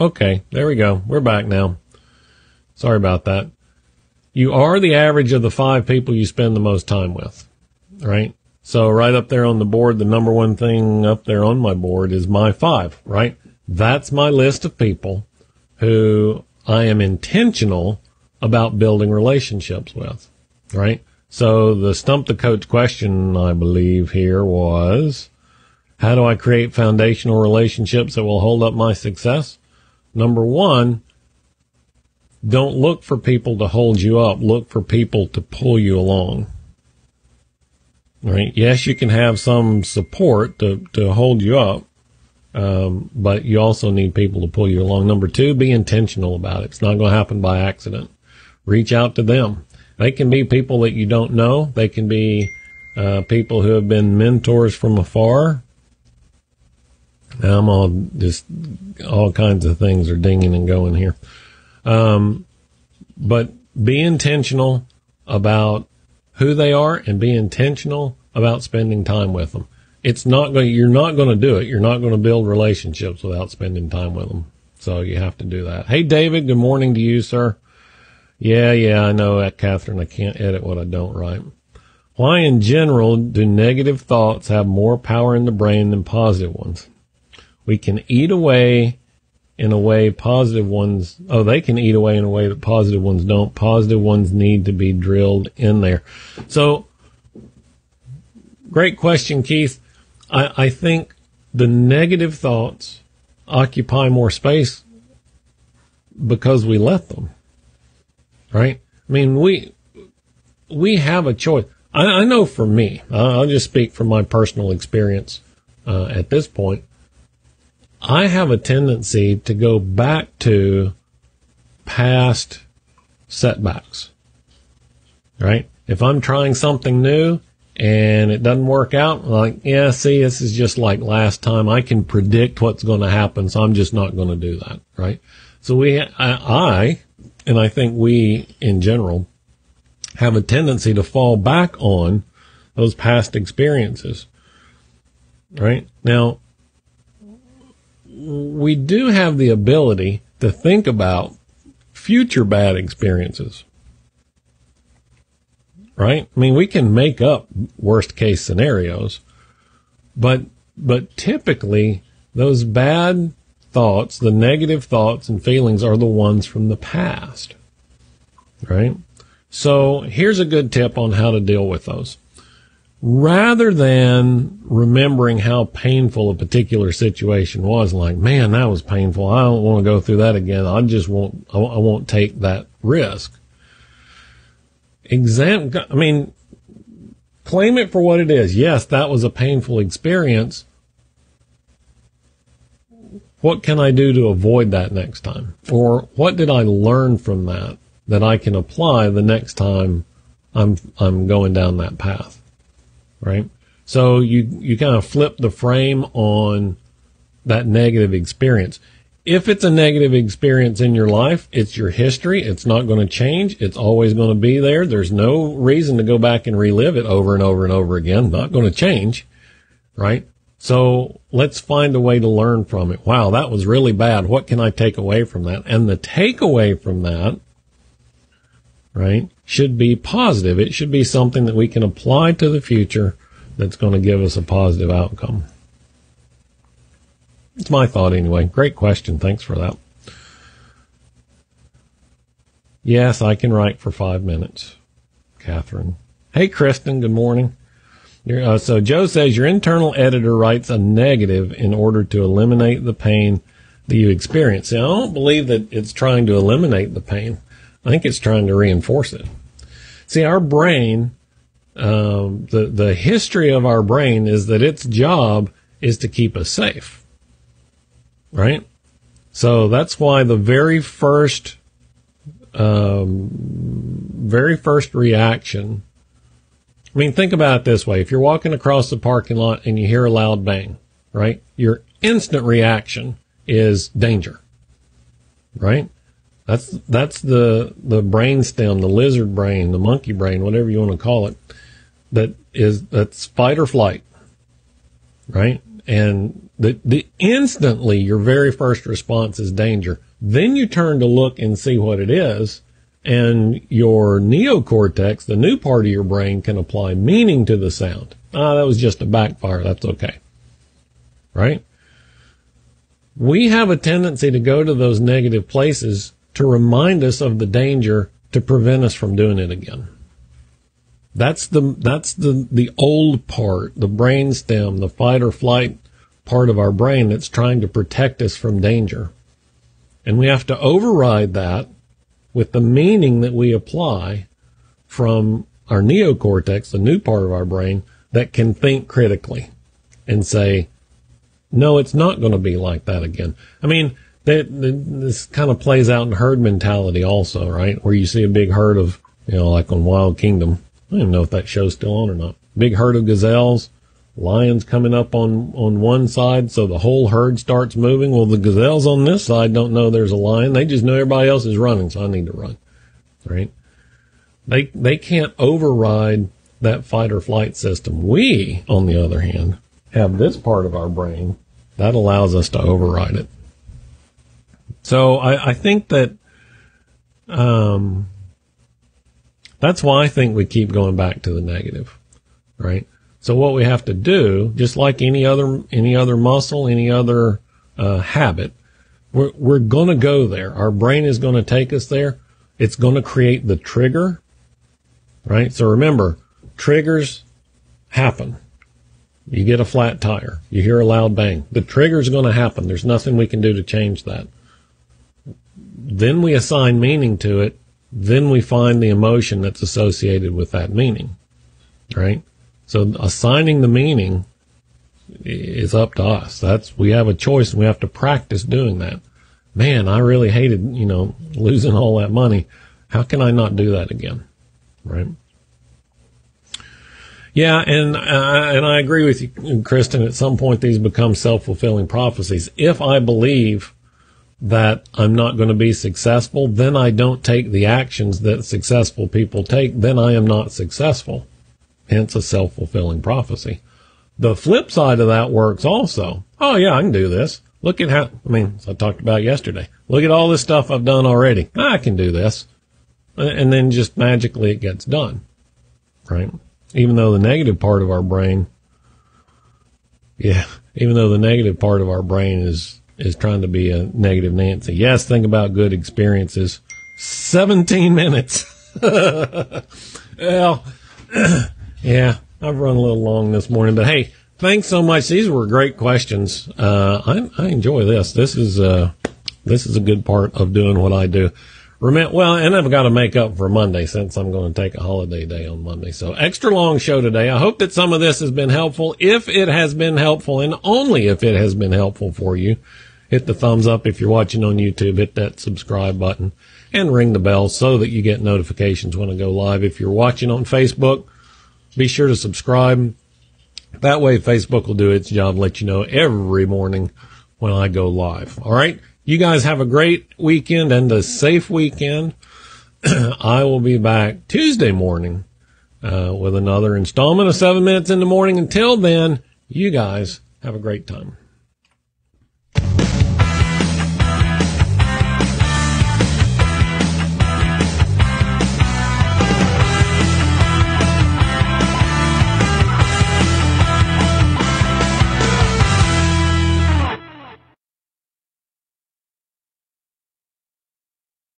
Okay, there we go. We're back now. Sorry about that. You are the average of the five people you spend the most time with, right? So right up there on the board, the number one thing up there on my board is my five, right? That's my list of people who I am intentional about building relationships with, right? So the Stump the Coach question, I believe, here was, how do I create foundational relationships that will hold up my success? Number one, don't look for people to hold you up. Look for people to pull you along, right? Yes, you can have some support to hold you up, but you also need people to pull you along. Number two, be intentional about it. It's not going to happen by accident. Reach out to them. They can be people that you don't know. They can be people who have been mentors from afar. I'm all just, all kinds of things are dinging and going here. But be intentional about who they are and be intentional about spending time with them. It's not going, you're not going to do it. You're not going to build relationships without spending time with them. So you have to do that. Hey, David, good morning to you, sir. Yeah, I know, Catherine, I can't edit what I don't write. Why in general do negative thoughts have more power in the brain than positive ones? We can eat away in a way positive ones, oh, they can eat away in a way that positive ones don't. Positive ones need to be drilled in there. So, great question, Keith. I think the negative thoughts occupy more space because we let them. Right? I mean, we have a choice. I know for me, I'll just speak from my personal experience at this point. I have a tendency to go back to past setbacks, right? If I'm trying something new and it doesn't work out, I'm like, yeah, see, this is just like last time. I can predict what's going to happen, so I'm just not going to do that, right? So And I think we, in general, have a tendency to fall back on those past experiences, right? Now, we do have the ability to think about future bad experiences, right? I mean, we can make up worst-case scenarios, but typically those bad thoughts, the negative thoughts and feelings are the ones from the past, right? So here's a good tip on how to deal with those. Rather than remembering how painful a particular situation was, like, man, that was painful. I don't want to go through that again. I won't take that risk. Claim it for what it is. Yes, that was a painful experience. What can I do to avoid that next time? Or what did I learn from that that I can apply the next time I'm going down that path, right? So you kind of flip the frame on that negative experience. If it's a negative experience in your life, it's your history. It's not going to change. It's always going to be there. There's no reason to go back and relive it over and over and over again. Not going to change, right? So let's find a way to learn from it. Wow, that was really bad. What can I take away from that? And the takeaway from that, right, should be positive. It should be something that we can apply to the future that's going to give us a positive outcome. It's my thought anyway. Great question. Thanks for that. Yes, I can write for 5 minutes, Catherine. Hey, Kristen, good morning. So Joe says your internal editor writes a negative in order to eliminate the pain that you experience. Now, I don't believe that it's trying to eliminate the pain. I think it's trying to reinforce it. See, our brain, the history of our brain is that its job is to keep us safe, right? So that's why the very first reaction, I mean, think about it this way. If you're walking across the parking lot and you hear a loud bang, right? Your instant reaction is danger, right? That's the brainstem, the lizard brain, the monkey brain, whatever you want to call it. That's fight or flight, right? And the instantly your very first response is danger. Then you turn to look and see what it is, and your neocortex, the new part of your brain, can apply meaning to the sound. Ah, that was just a backfire. That's okay. Right? We have a tendency to go to those negative places to remind us of the danger to prevent us from doing it again. That's the old part, the brainstem, the fight or flight part of our brain that's trying to protect us from danger. And we have to override that with the meaning that we apply from our neocortex, the new part of our brain that can think critically and say, no, it's not going to be like that again. I mean, this kind of plays out in herd mentality also, right? Where you see a big herd of, like on Wild Kingdom. I don't even know if that show's still on or not. Big herd of gazelles, lions coming up on one side, so the whole herd starts moving. Well, the gazelles on this side don't know there's a lion. They just know everybody else is running, so I need to run, right? They can't override that fight or flight system. We, on the other hand, have this part of our brain that allows us to override it. So I think that... that's why I think we keep going back to the negative, right? So what we have to do, just like any other muscle, any other habit, we're going to go there. Our brain is going to take us there. It's going to create the trigger, right? So remember, triggers happen. You get a flat tire. You hear a loud bang. The trigger's going to happen. There's nothing we can do to change that. Then we assign meaning to it. Then we find the emotion that's associated with that meaning, right? So assigning the meaning is up to us. We have a choice, and we have to practice doing that. Man, I really hated, losing all that money. How can I not do that again, right? Yeah, and I agree with you, Kristen. At some point, these become self-fulfilling prophecies. If I believe that I'm not going to be successful, then I don't take the actions that successful people take, then I am not successful. Hence a self-fulfilling prophecy. The flip side of that works also. Oh yeah, I can do this. Look at how, as I talked about yesterday, look at all this stuff I've done already. I can do this. And then just magically it gets done, right? Even though the negative part of our brain is trying to be a negative Nancy. Yes, think about good experiences. 17 minutes. Well, yeah, I've run a little long this morning, but hey, thanks so much. These were great questions. I enjoy this. This is a good part of doing what I do. And I've got to make up for Monday since I'm going to take a holiday day on Monday. So extra long show today. I hope that some of this has been helpful. If it has been helpful, and only if it has been helpful for you, hit the thumbs up. If you're watching on YouTube, hit that subscribe button and ring the bell so that you get notifications when I go live. If you're watching on Facebook, be sure to subscribe. That way Facebook will do its job, let you know every morning when I go live. All right. You guys have a great weekend and a safe weekend. I will be back Tuesday morning with another installment of 7 Minutes in the Morning. Until then, you guys have a great time.